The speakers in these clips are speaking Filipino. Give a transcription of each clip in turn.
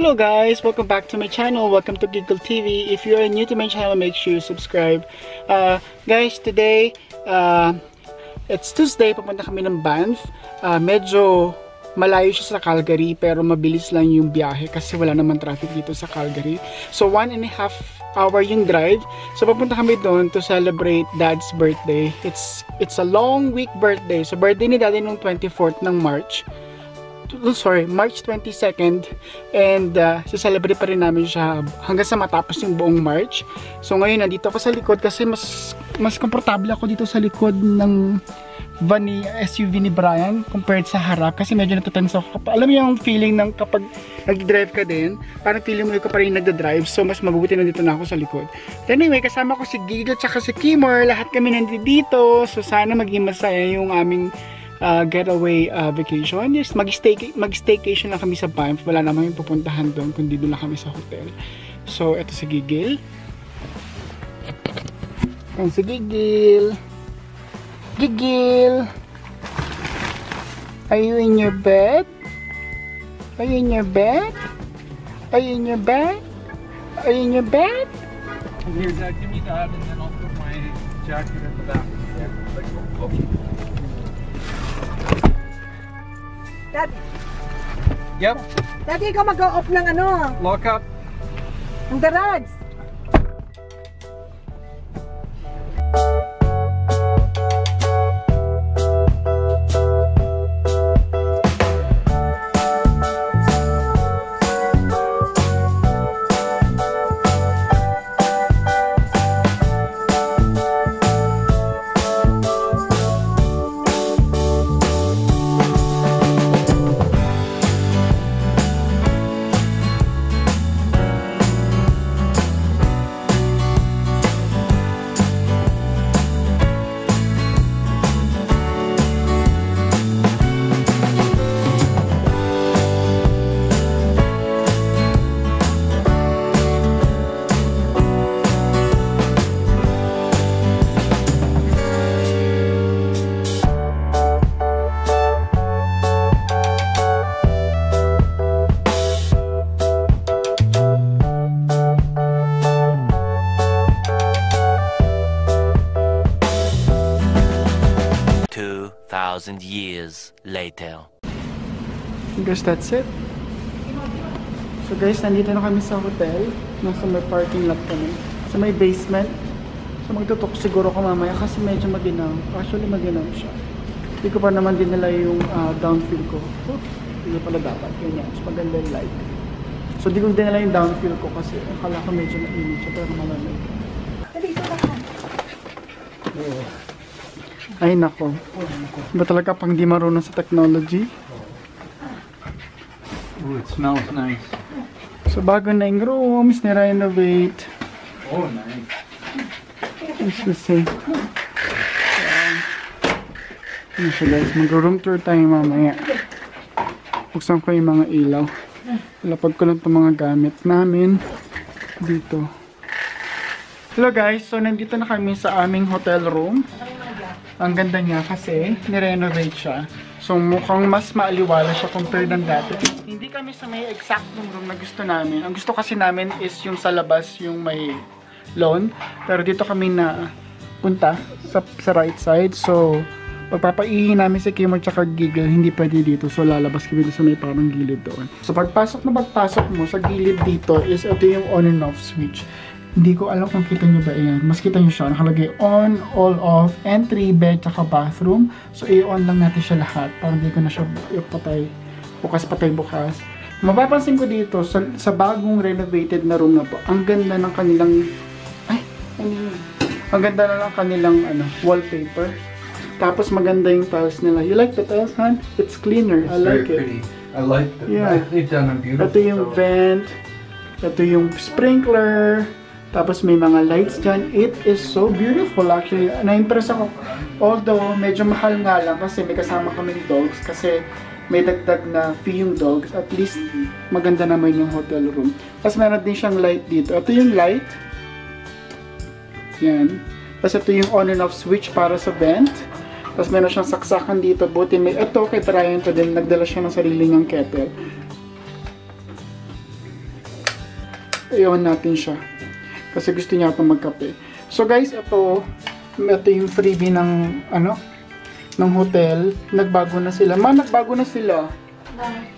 Hello guys, welcome back to my channel. Welcome to Kigil TV. If you are new to my channel, make sure you subscribe. Guys, today it's Tuesday. Papunta kami ng Banff. Medyo malayo siya sa Calgary, pero mabilis lang yung biyahe kasi wala naman traffic dito sa Calgary. So 1.5 hour yung drive. So papunta kami doon to celebrate Dad's birthday. It's a long week birthday. So birthday ni Daddy nung 24th ng March. Sorry, March 22nd, and celebrate pa rin namin siya hanggang sa matapos yung buong March. So ngayon nandito ako sa likod kasi mas komportable ako dito sa likod ng van ni SUV ni Brian compared sa harap kasi medyo natutense ako. Alam mo yung feeling ng kapag nag-drive ka din, parang feeling mo ka pa rin nagda-drive, so mas mabuti nandito na ako sa likod. But anyway, kasama ko si Gigil tsaka si Kimor, lahat kami nandito dito, so sana maging masaya yung aming getaway vacation. Yes, mag-staycation lang kami sa Banff. Wala naman yung pupuntahan doon kundi doon lang kami sa hotel. So, eto si Gigil. Ayan si Gigil. Gigil! Are you in your bed? Are you in your bed? Are you in your bed? Are you in your bed? Here, Dad, give me that and then I'll put my jacket in the back. Yeah, like, okay. Dad. Yep. Daddy, ikaw mag-off ng ano? Lock up. Ang the rods. Years later. I guess that's it. So guys, nandito na kami sa hotel. Nasa may parking lot kami. Sa may basement. So magtutok siguro ko mamaya kasi medyo maginaw. Actually maginaw siya. Hindi ko pa naman dinala yung downfill ko. Oops, hindi pala dapat. Ganyan. So maganda yung light. So hindi ko dinala yung downfill ko kasi akala ko medyo mainit siya pero malamig. Dito na ka. Yeah. Ay nako, ba talaga pang di marunong sa technology? Oh, it smells nice. So bago na yung rooms, nirenovate. Oh, nice. Let's just say. So guys, mag-room tour tayo mamaya. Buksan ko yung mga ilaw. Lapag ko lang itong mga gamit namin dito. Hello guys, so nandito na kami sa aming hotel room. Ang ganda niya kasi nirenovate siya. So mukhang mas maaliwala siya compared ng dati. Hindi kami sa may exactong room na gusto namin. Ang gusto kasi namin is yung sa labas, yung may lawn. Pero dito kami na punta sa right side. So pagpapaihin namin si Kimor tsaka Gigil, hindi pwede dito. So lalabas kami sa may parang gilid doon. So pagpasok na pagpasok mo sa gilid dito is ito yung on and off switch. Hindi ko alam kung kita nyo ba yan. Mas kita nyo siya. Nakalagay on, all off, entry, bed, tsaka bathroom. So, i-on lang natin siya lahat. Parang hindi ko na siya patay. Bukas. Mapapansin ko dito, sa bagong renovated na room na po, ang ganda ng kanilang... Ay! Ang ganda na ng kanilang wallpaper. Tapos, maganda yung tiles nila. You like the tiles, hon? It's cleaner. I like it. I like them. Yeah. They've done a beautiful job. Ito yung vent. Ito yung sprinkler. Tapos may mga lights dyan. It is so beautiful actually. Na-impress ako. Although, medyo mahal nga lang kasi may kasama kaming dogs. Kasi may dagdag na fee yung dogs. At least, maganda naman yung hotel room. Tapos meron din siyang light dito. Ito yung light. Yan. Tapos ito yung on and off switch para sa vent. Tapos meron siyang saksakan dito. Buti may ito kay Brian to din. Nagdala siya ng sarili niyang kettle. Iwan natin siya. Kasi gusto niya ito magkape. So guys, ito yung freebie ng ano, ng hotel. Nagbago na sila. Nagbago na sila. Bye.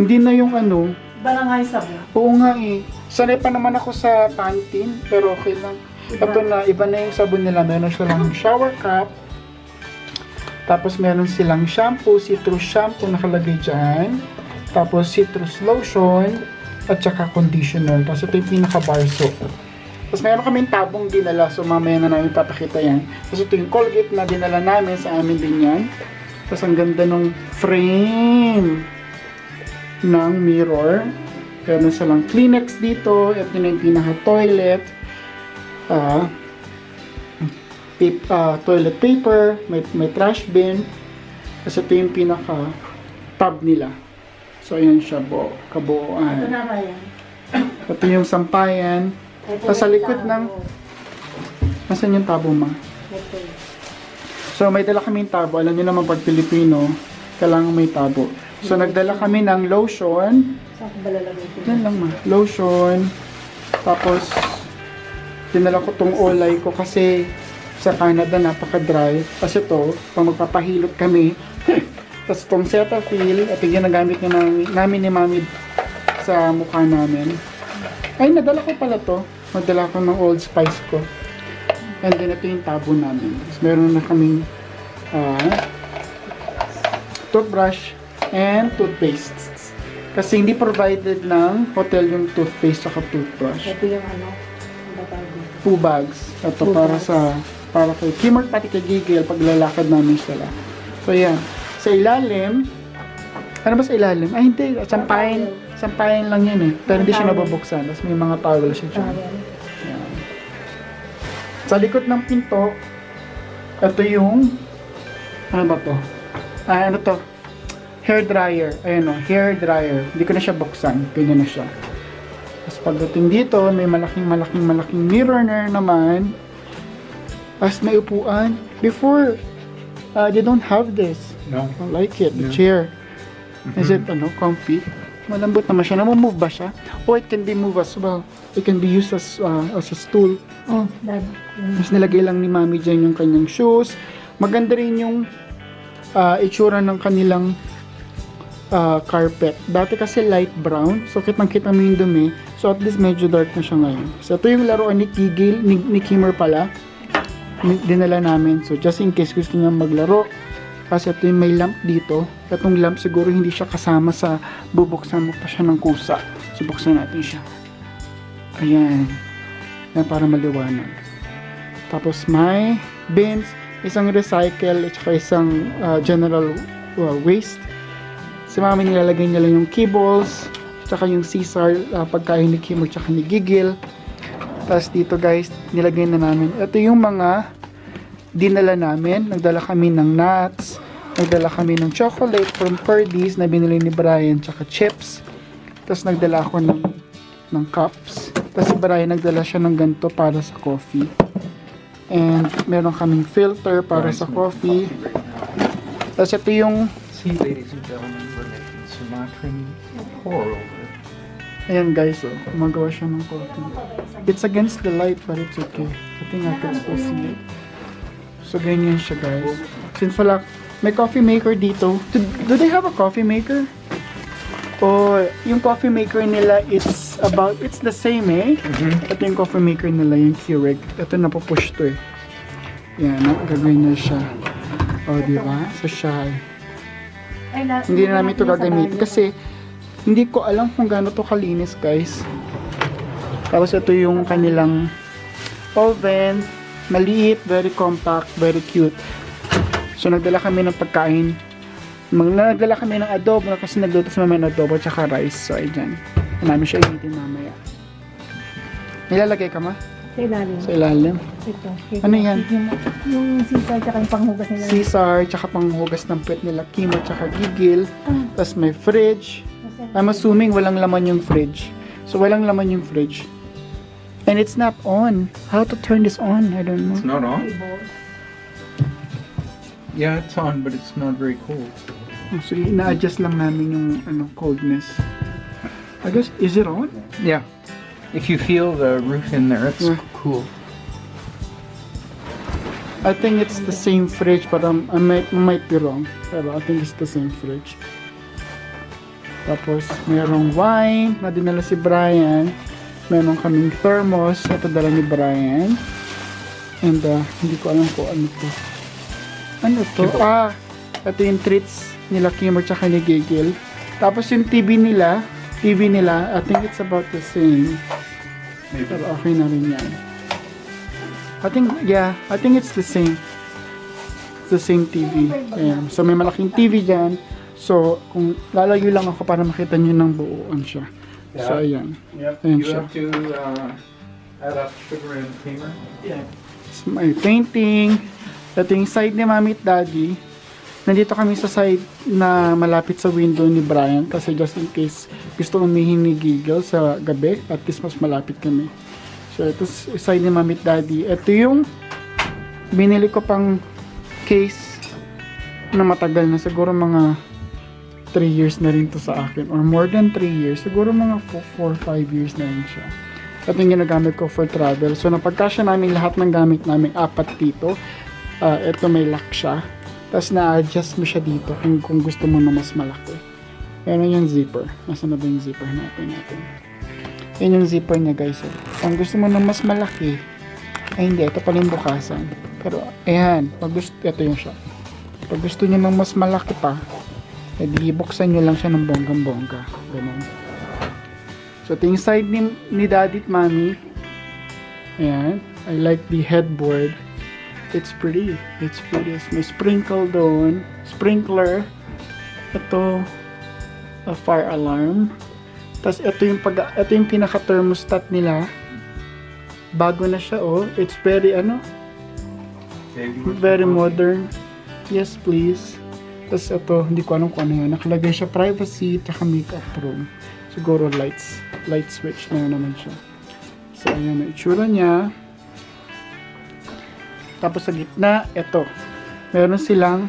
Hindi na yung ano. Barangay Sabla. Oo nga eh. Sanay pa naman ako sa Pantene, pero okay lang. Iba. Ito na, iba na yung sabon nila. Meron silang shower cap. Tapos meron silang shampoo, citrus shampoo nakalagay dyan. Tapos citrus lotion at saka conditioner. Tapos ito yung pinaka-bar soap. Tapos meron kaming tabong dinala, so mamaya na namin papakita yan. Tapos ito yung Colgate na dinala namin, sa amin din yan. Tapos ang ganda ng frame ng mirror. Meron silang Kleenex dito, ito na yung pinaka-toilet. Toilet paper, may trash bin. Tapos ito yung pinaka-tab nila. So ayan siya, kabuuan. Ito na ba yan? Ito yung sampayan. Sa likod ng... Nasaan yung tabo, ma? Okay. So, may dala kami yung tabo. Alam nyo naman, pag Pilipino, kailangan may tabo. So, nagdala kami ng lotion. Saan ko balalagay ito? Yan lang, ma. Lotion. Tapos, dinala ko tong olay ko kasi sa Canada, napaka-dry. Tapos ito, pag magpapahilot kami. Tapos itong Cetaphil. Ito yung ginagamit namin ni Mami sa mukha namin. Ay, nadala ko pala to. Nadala ko ng Old Spice ko. And then, ito yung tabo namin. So, meron na kaming toothbrush and toothpaste. Kasi hindi provided ng hotel yung toothpaste at toothbrush. Ito yung ano? Poo bags. Ito poo para bags. Para kay Kimart pati kay Gigil pag lalakad namin sila. So, yan. Sa ilalim, ano ba sa ilalim? Ay, hindi. Champagne. Sampayan lang yan eh. Pero hindi siya nababuksan. Tapos may mga towel siya dyan. Sa likod ng pinto, ito yung, ano ba to? Ay, ano to? Hair dryer. Ayan o, hair dryer. Hindi ko na siya buksan. Ganyan na siya. Tapos pagdating dito, may malaking mirror na naman. Tapos may upuan. Before, they don't have this. No. I like it. The chair. Is it, ano, comfy? Malambot naman siya. Namumove ba siya? Oh, it can be moved as well. It can be used as a stool. Oh, dad. Mas nilagay lang ni Mami dyan yung kanyang shoes. Maganda rin yung itsura ng kanilang carpet. Dati kasi light brown. So, kitang-kita mo yung dumi. So, at least medyo dark na siya ngayon. So, ito yung laruan ni Kigil, ni Kimmer pala. Dinala namin. So, just in case gusto niya maglaro. Kasi ito yung may lamp dito. Itong lamp siguro hindi siya kasama sa bubuksan mo pa siya ng kusa. So buksan natin siya. Ayan. Yan para maliwanag. Tapos may bins, isang recycle at saka isang general waste. Si Mami nilalagay niya lang yung kibbles at saka yung Caesar pagkain ni Kim at saka ni Gigil. Tapos dito guys, nilagay na namin. Ito yung mga dinala namin. Nagdala kami ng nuts, nagdala kami ng chocolate from Purdy's na binili ni Brian, tsaka chips. Tapos nagdala ako ng cups. Tapos si Brian nagdala siya ng ganito para sa coffee. And meron kaming filter para sa coffee. Tapos ito yung see, ladies and gentlemen, we're making Sumatran pour over. Ayan guys, oh, magawa siya ng coffee. It's against the light but it's okay. I think I can still see it. So, ganyan siya, guys. Since wala, may coffee maker dito. Do they have a coffee maker? O, yung coffee maker nila, it's the same, eh? Ito yung coffee maker nila, yung Keurig. Ito, napapush to, eh. Yan, gagawin niya siya. O, diba? So, siya. Hindi na namin ito gagamitin. Kasi, hindi ko alam kung gaano to kalinis, guys. Tapos, ito yung kanilang oven. Maliit, very compact, very cute. So, nagdala kami ng pagkain. Nagdala kami ng adobo kasi nagluto sa mama ng adobo at saka rice. So, ay dyan. Namin siya initin mamaya. Nilalagay ka ma? Sa ilalim. Sa ilalim? Ito. Ano yan? Yung Caesar at saka yung panghugas nila. Caesar at saka panghugas ng pet nila. Kim at saka Gigil. Tapos may fridge. I'm assuming walang laman yung fridge. So, walang laman yung fridge. And it's not on. How to turn this on? I don't know. It's not on? Yeah, it's on, but it's not very cold. Oh, so, ina-adjust lang namin yung coldness. I guess, is it on? Yeah. If you feel the root in there, it's cool. I think it's the same fridge, but I might be wrong. Pero I think it's the same fridge. Tapos, mayroong wine na dinala si Brian. Mayroong kaming thermos na padala ni Brian. And hindi ko alam kung ano to. Ano to? Kibok. Ah, ito yung treats nila Kim at saka ni Kigil. Tapos yung TV nila, I think it's about the same. Maybe. Pero okay na rin yan. I think it's the same. It's the same TV. Ayan. So may malaking TV dyan. So, kung lalayo lang ako para makita nyo ng buuan siya. Yeah. So, ayan. Yep. Ayan you siya. Have to add up sugar and creamer. Yeah. So, may painting. Ito yung side ni Mami at Daddy. Nandito kami sa side na malapit sa window ni Brian. Kasi just in case gusto umihin ni Giggle sa gabi. At least mas malapit kami. So, ito yung side ni Mami at Daddy. Ito yung binili ko pang case na matagal na. Siguro mga 3 years na rin to sa akin or more than 3 years, siguro mga 4-5 years na rin siya. At yung ginagamit ko for travel, so napagkasya namin lahat ng gamit namin, 4 dito. Ito may lock siya, tapos na-adjust mo siya dito kung gusto mo na mas malaki. Yan yung zipper, nasa na ba yung zipper natin? Yan yung zipper niya guys, eh. Kung gusto mo na mas malaki, ay hindi, ito pala yung bukasan, pero ayan, pag gusto, ito yung siya, pag gusto niyo na mas malaki pa, edi buksan nyo lang siya ng bonggang-bongga. Ganun. So, ito yung side ni Daddy at Mami. Ayan. I like the headboard. It's pretty. It's pretty. May sprinkle doon. Sprinkler. Ito. A fire alarm. Tapos, ito yung pinaka-thermostat nila. Bago na siya, oh. It's very, ano? Very modern. Yes, please. Tapos ito, hindi ko anong kung ano yan. Nakalagay siya privacy, tsaka makeup room. Siguro lights. Light switch na naman siya. So, ayan ang itsura niya. Tapos sa gitna, ito. Meron silang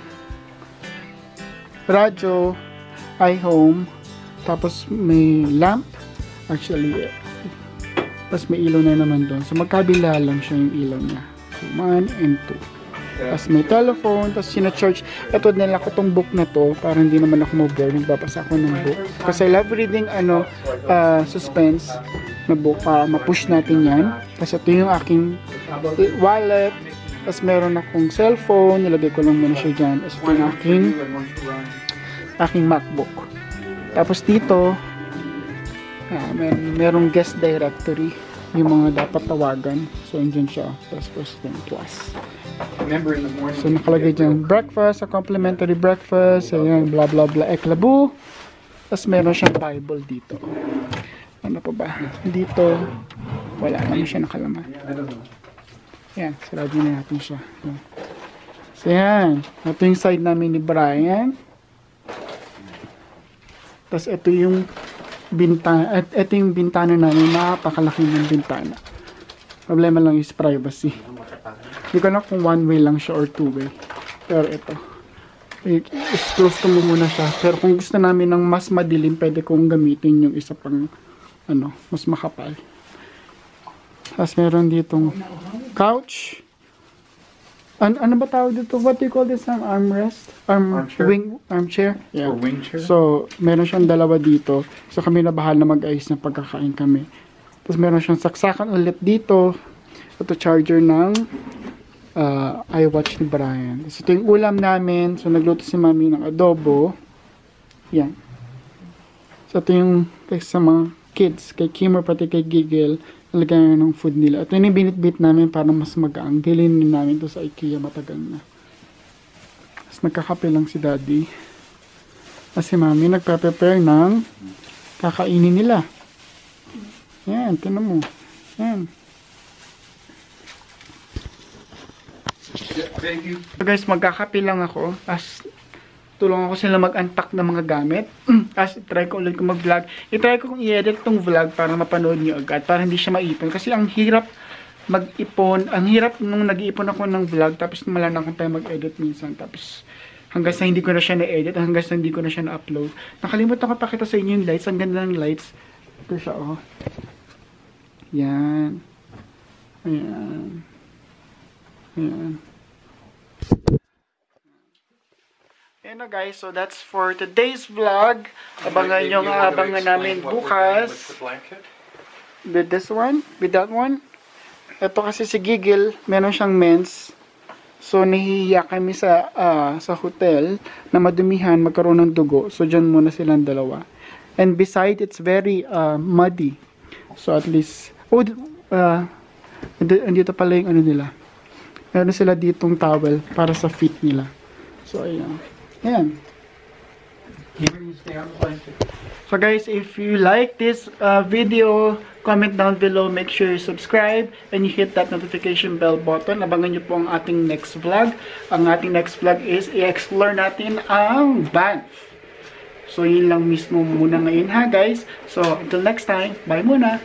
radyo, iHome, tapos may lamp. Actually, tapos may ilaw na naman doon. So, magkabila lang siya yung ilaw niya. So, 1 and 2. Tapos may telephone, tapos sina-charge. Ito nila ko tong book na to para hindi naman ako mabore. Nagbabasa ako ng book. Kasi I love reading suspense na book. Mapush natin yan. Tapos ito yung aking wallet. Tapos meron akong cellphone. Nilagay ko lang muna siya dyan. Tapos ito yung aking MacBook. Tapos dito, merong guest directory. Yung mga dapat tawagan. So, andyan siya. Tapos yung plus. So, nakalagay dyan breakfast, a complimentary breakfast, ayan, blah blah blah, eklabu. Tapos meron siyang Bible dito. Ano pa ba? Dito, wala naman siya nakalaman. Ayan, sarado na natin siya. Ayan. So, ayan. Ito yung side namin ni Brian. Tapos ito yung bintana. Ito yung bintana namin. Napakalaki ng bintana. Problema lang is privacy. Hindi ko na kung one way lang siya or two way. Pero ito. I-close ko muna siya. Pero kung gusto namin ng mas madilim, pwede kong gamitin yung isa pang ano, mas makapal. Tapos meron ditong couch. Ano ba tawag dito? What do you call this? Armrest? Armchair? Yeah. Or wing chair? So, meron siyang dalawa dito. So, kami na bahala mag-ayos na pagkakain kami. Tapos meron siyang saksakan ulit dito. Ito charger ng iWatch ni Brian. So, ito yung ulam namin. So, nagluto si Mami ng adobo. Yan. So, ito yung sa mga kids. Kay Kimmer, pati kay Gigil. Nalagyan ng food nila. Ito yung binit-bit namin para mas magaang. Bilhin namin to sa IKEA. Matagal na. Tapos, nagkakape lang si Daddy. Tapos, si Mami nagpe-prepare ng kakainin nila. Yan. Tinan mo. Yan. Thank you. So guys, magkakapi lang ako as tulungan ko sila mag-unpack ng mga gamit. As try ko ulit kung mag-vlog. I-try ko kung i-edit tong vlog para mapanood nyo agad. Para hindi siya maipon. Kasi ang hirap mag-ipon. Ang hirap nung nag-iipon ako ng vlog. Tapos wala na akong time mag-edit minsan. Tapos hanggang sa hindi ko na siya na-edit. Hanggang sa hindi ko na siya na-upload. Nakalimutan ko pakita sa inyo yung lights. Ang ganda ng lights. Ito siya, oh. Yan. Ayan. Ayan. Ayan na guys, so that's for today's vlog. Abangan nyo nga, abangan namin bukas. With this one, with that one. Ito kasi si Kigil, meron siyang mens. So nahihiya kami sa hotel na madumihan, magkaroon ng dugo. So dyan muna silang dalawa. And beside, it's very muddy. So at least, oh, andito pala yung ano nila. Meron sila ditong towel para sa feet nila. So ayan. Ayan. So guys, if you like this video, comment down below, make sure you subscribe, and you hit that notification bell button. Abangan nyo po ang ating next vlog. Ang ating next vlog is i-explore natin ang Banff. So yun lang mismo muna ngayon ha guys. So until next time, bye muna!